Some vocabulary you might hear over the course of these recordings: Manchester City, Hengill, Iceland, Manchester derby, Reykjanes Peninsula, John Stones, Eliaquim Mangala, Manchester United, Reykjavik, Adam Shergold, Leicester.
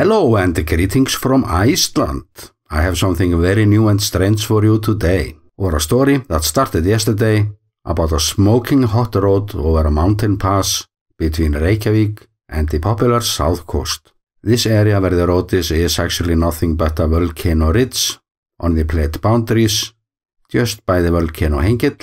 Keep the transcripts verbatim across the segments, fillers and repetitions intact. Hello and greetings from Iceland. I have something very new and strange for you today, or a story that started yesterday about a smoking hot road over a mountain pass between Reykjavik and the popular south coast. This area where the road is is actually nothing but a volcano ridge on the plate boundaries, just by the volcano Hengill,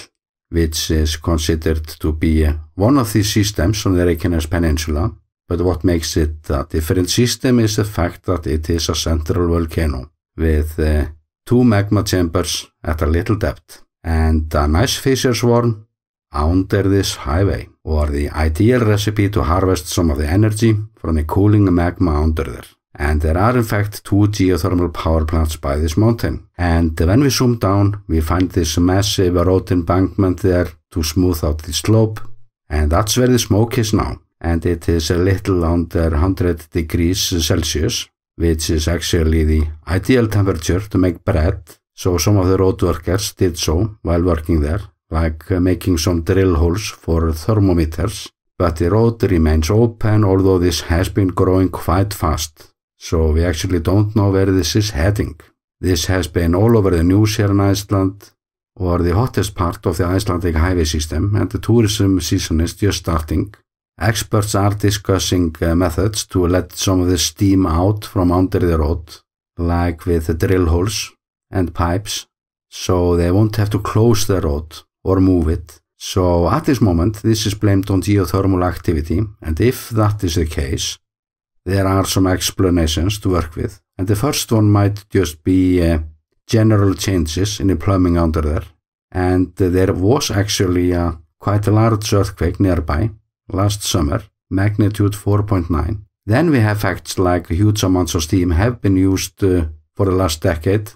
which is considered to be one of the systems on the Reykjanes Peninsula. But what makes it a different system is the fact that it is a central volcano with uh, two magma chambers at a little depth and a nice fissure swarm under this highway, or the ideal recipe to harvest some of the energy from the cooling magma under there. And there are in fact two geothermal power plants by this mountain. And when we zoom down, we find this massive road embankment there to smooth out the slope, and that's where the smoke is now. And it is a little under one hundred degrees Celsius, which is actually the ideal temperature to make bread, so some of the road workers did so while working there, like making some drill holes for thermometers. But the road remains open, although this has been growing quite fast, so we actually don't know where this is heading. This has been all over the news here in Iceland, or the hottest part of the Icelandic highway system, and the tourism season is just starting. Experts are discussing uh, methods to let some of the steam out from under the road, like with drill holes and pipes, so they won't have to close the road or move it. So at this moment, this is blamed on geothermal activity, and if that is the case, there are some explanations to work with. And the first one might just be uh, general changes in the plumbing under there, and uh, there was actually uh, quite a large earthquake nearby last summer, magnitude four point nine. Then we have facts like huge amounts of steam have been used uh, for the last decade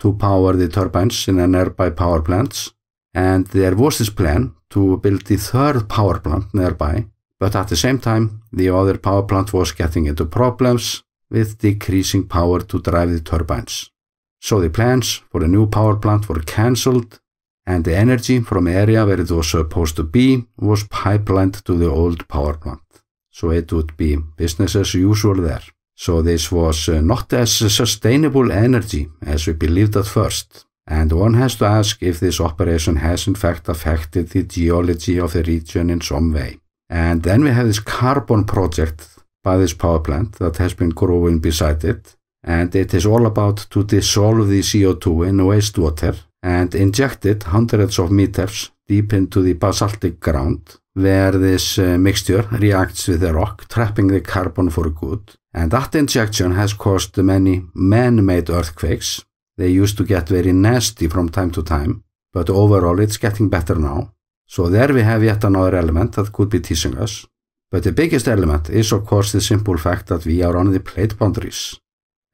to power the turbines in the nearby power plants, and there was this plan to build the third power plant nearby, but at the same time the other power plant was getting into problems with decreasing power to drive the turbines. So the plans for the new power plant were cancelled, and the energy from the area where it was supposed to be was pipelined to the old power plant, so it would be business as usual there. So this was not as sustainable energy as we believed at first, and one has to ask if this operation has in fact affected the geology of the region in some way. And then we have this carbon project by this power plant that has been growing beside it, and it is all about to dissolve the C O two in wastewater and injected hundreds of meters deep into the basaltic ground, where this uh, mixture reacts with the rock, trapping the carbon for good. And that injection has caused many man-made earthquakes. They used to get very nasty from time to time, but overall it's getting better now. So there we have yet another element that could be teasing us. But the biggest element is of course the simple fact that we are on the plate boundaries.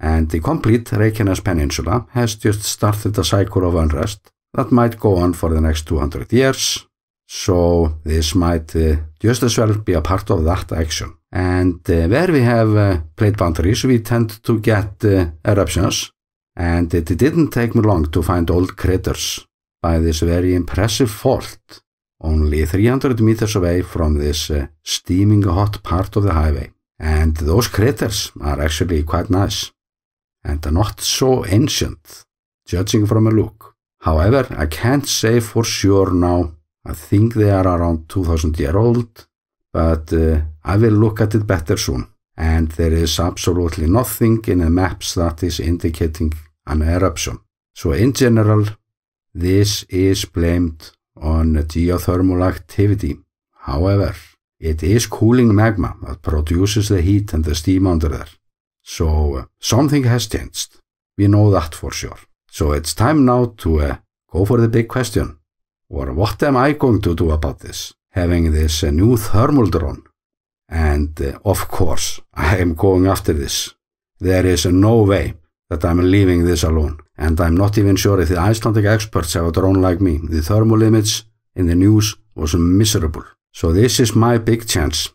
And the complete Reykjanes Peninsula has just started a cycle of unrest that might go on for the next two hundred years, so this might uh, just as well be a part of that action. And uh, where we have uh, plate boundaries, we tend to get uh, eruptions, and it didn't take me long to find old craters by this very impressive fault, only three hundred meters away from this uh, steaming hot part of the highway. And those craters are actually quite nice, and are not so ancient, judging from a look. However, I can't say for sure now. I think they are around two thousand years old, but uh, I will look at it better soon. And there is absolutely nothing in the maps that is indicating an eruption. So in general, this is blamed on geothermal activity. However, it is cooling magma that produces the heat and the steam under there. So uh, something has changed. We know that for sure. So it's time now to uh, go for the big question. Or what am I going to do about this? Having this uh, new thermal drone. And uh, of course, I am going after this. There is uh, no way that I'm leaving this alone. And I'm not even sure if the Icelandic experts have a drone like me. The thermal image in the news was miserable. So this is my big chance.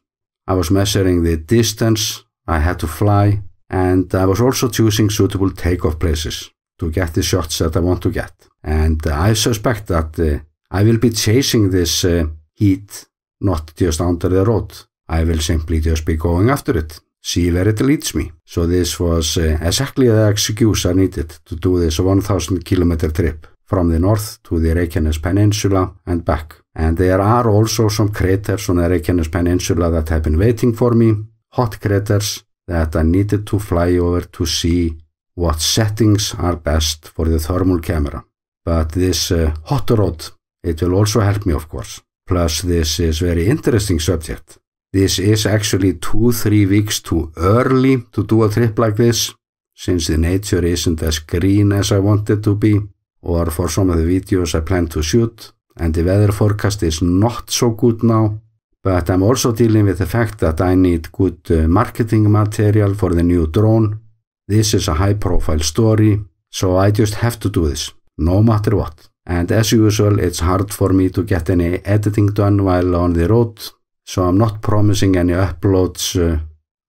I was measuring the distance I had to fly, and I was also choosing suitable takeoff places to get the shots that I want to get. And I suspect that uh, I will be chasing this uh, heat not just under the road. I will simply just be going after it. See where it leads me. So this was uh, exactly the excuse I needed to do this one thousand kilometer trip from the north to the Reykjanes Peninsula and back. And there are also some craters on the Reykjanes Peninsula that have been waiting for me, hot craters that I needed to fly over to see what settings are best for the thermal camera. But this uh, hot rod, it will also help me, of course. Plus, this is very interesting subject. This is actually two, three weeks too early to do a trip like this, since the nature isn't as green as I want it to be, or for some of the videos I plan to shoot, and the weather forecast is not so good now. But I'm also dealing with the fact that I need good uh, marketing material for the new drone. This is a high-profile story, so I just have to do this, no matter what. And as usual, it's hard for me to get any editing done while on the road, so I'm not promising any uploads uh,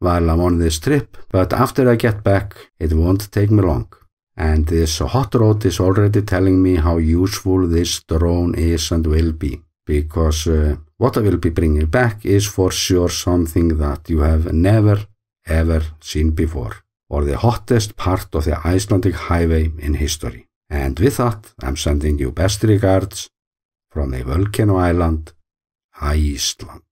while I'm on this trip, but after I get back, it won't take me long. And this hot rod is already telling me how useful this drone is and will be, because uh, what I will be bringing back is for sure something that you have never ever seen before, or the hottest part of the Icelandic highway in history. And with that, I'm sending you best regards from a volcano island, Iceland.